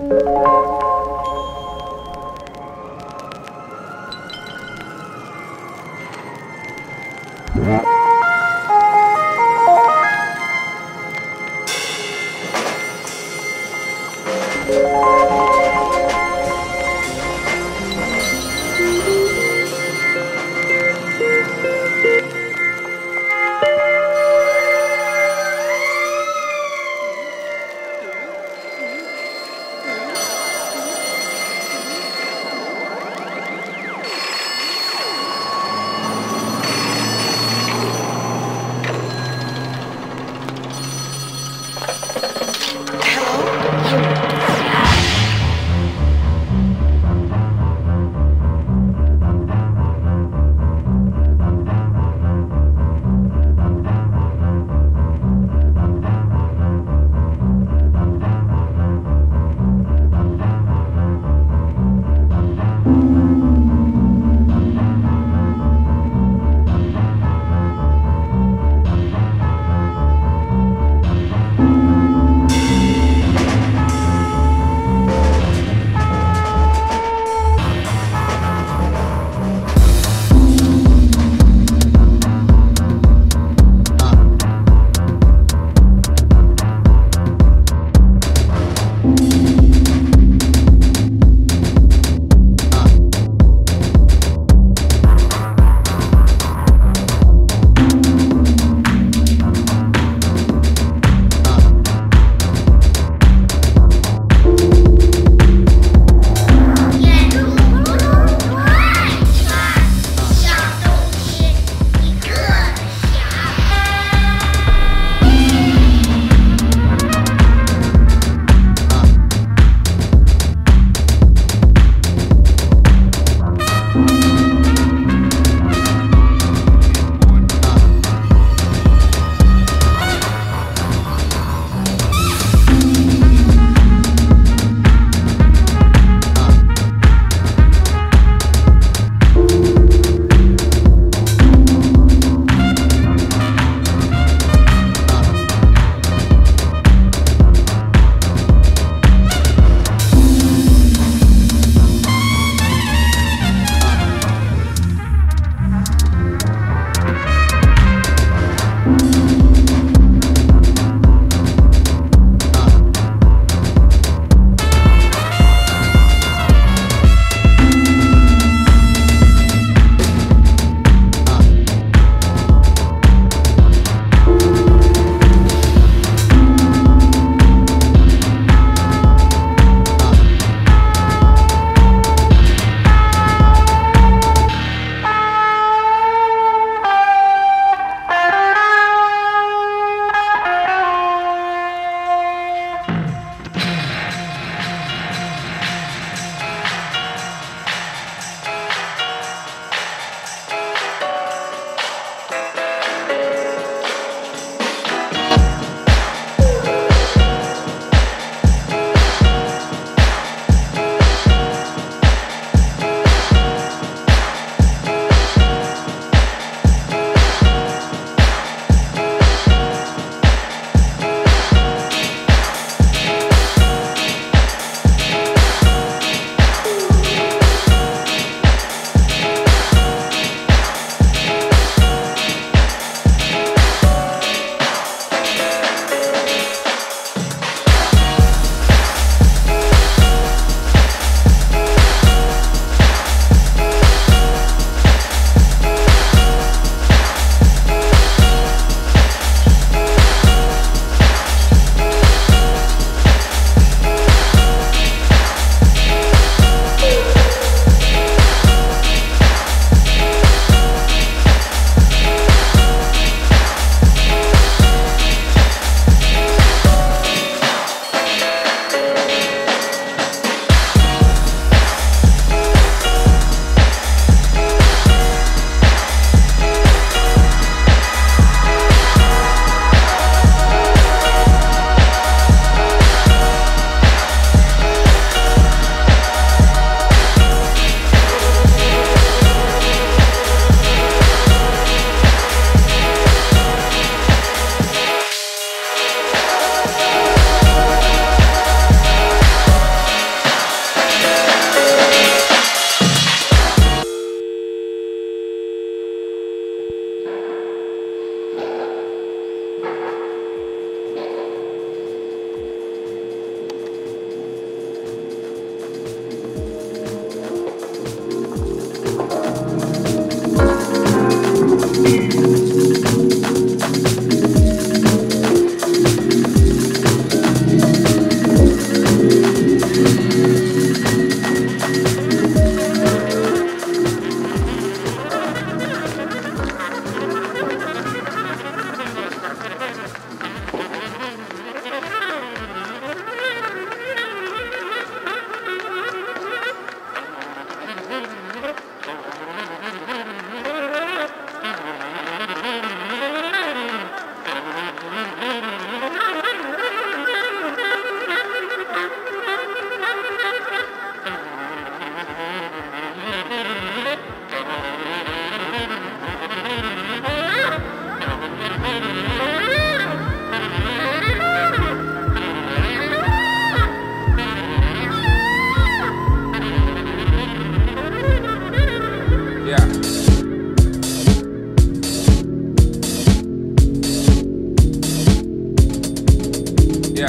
Hello? Yeah.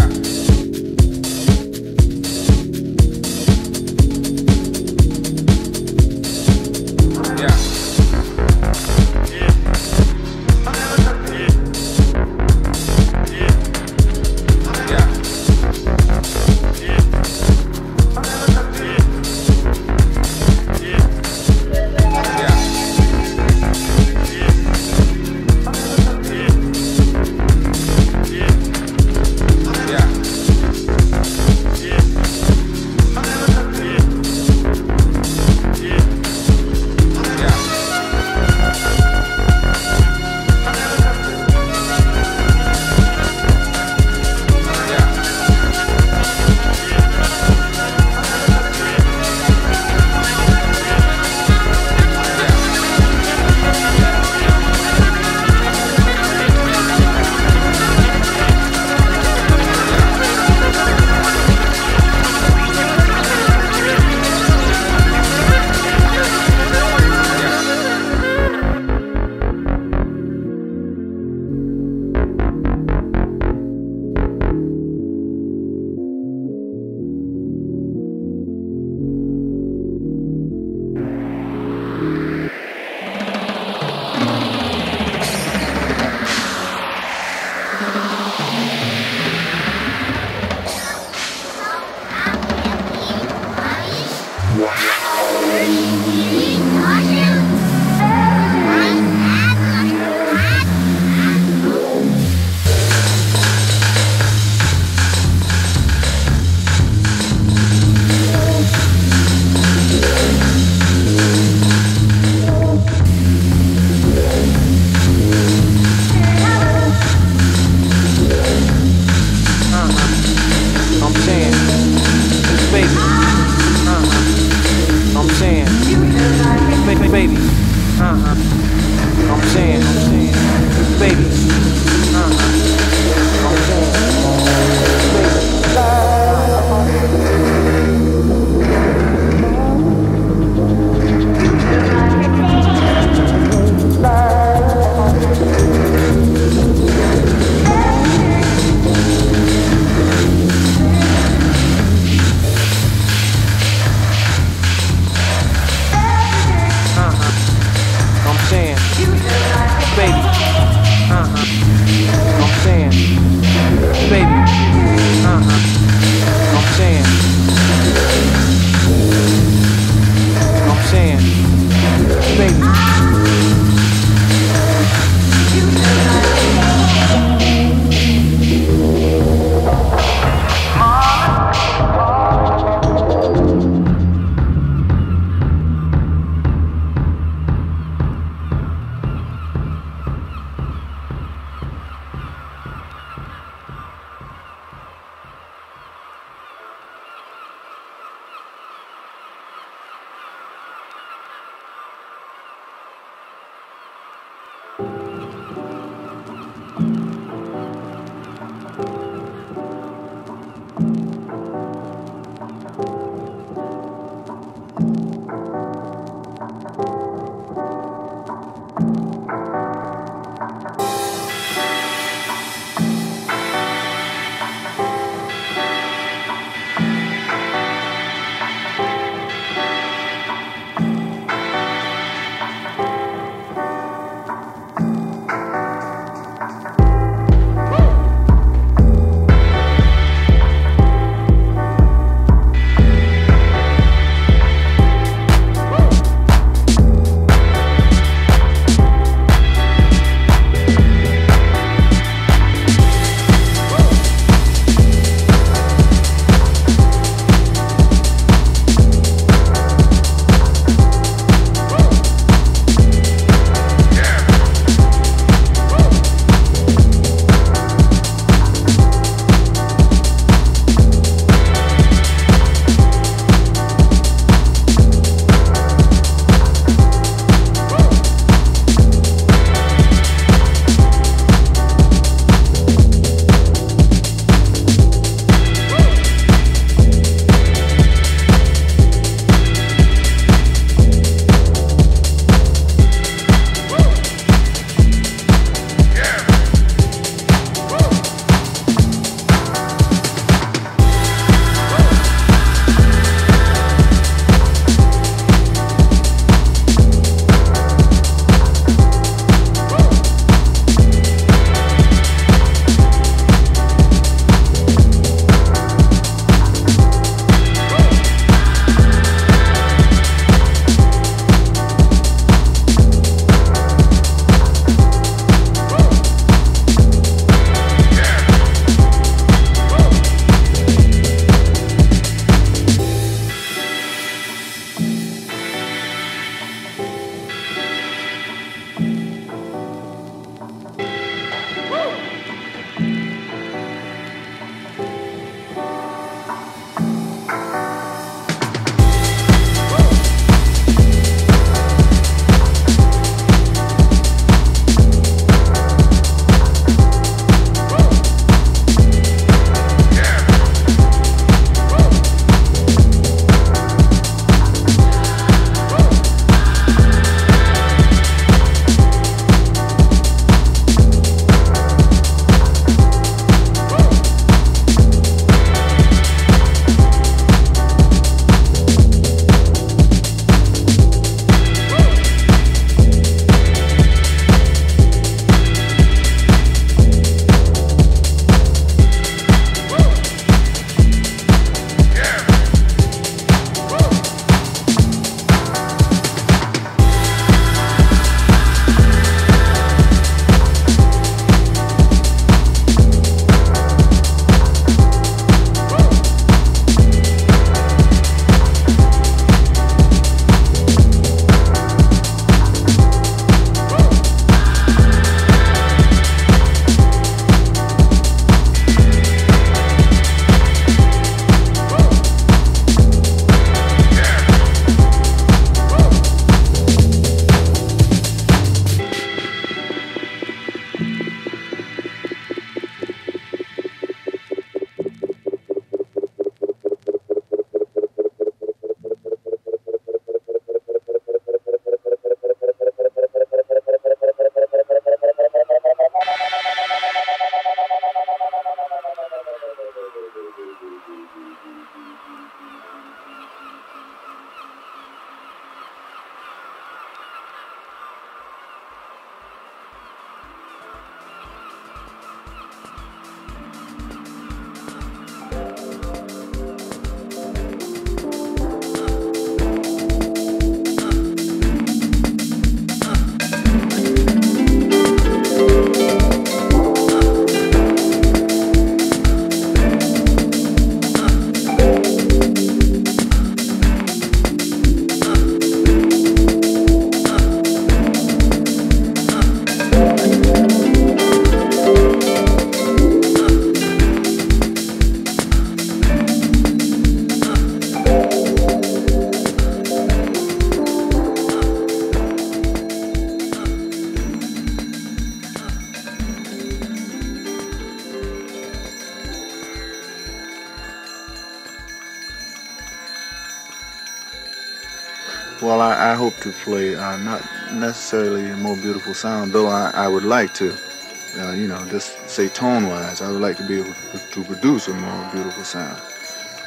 Well, I hope to play not necessarily a more beautiful sound, though I would like to, you know, just say tone-wise, I would like to be able to produce a more beautiful sound.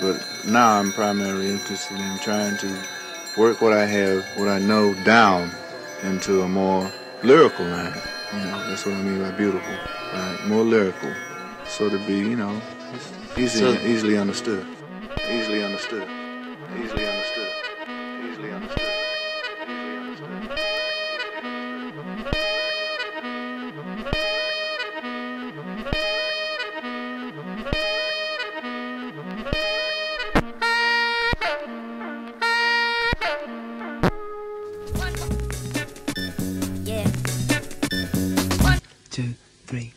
But now I'm primarily interested in trying to work what I have, what I know, down into a more lyrical line. You know, that's what I mean by beautiful, right? More lyrical, so to be, you know, easily understood. Easily understood. Easily understood. Easily understood. Easily understood. Yeah. 1, 2, 3.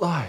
Life.